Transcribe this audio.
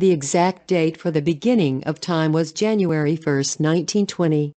The exact date for the beginning of time was January 1, 1920.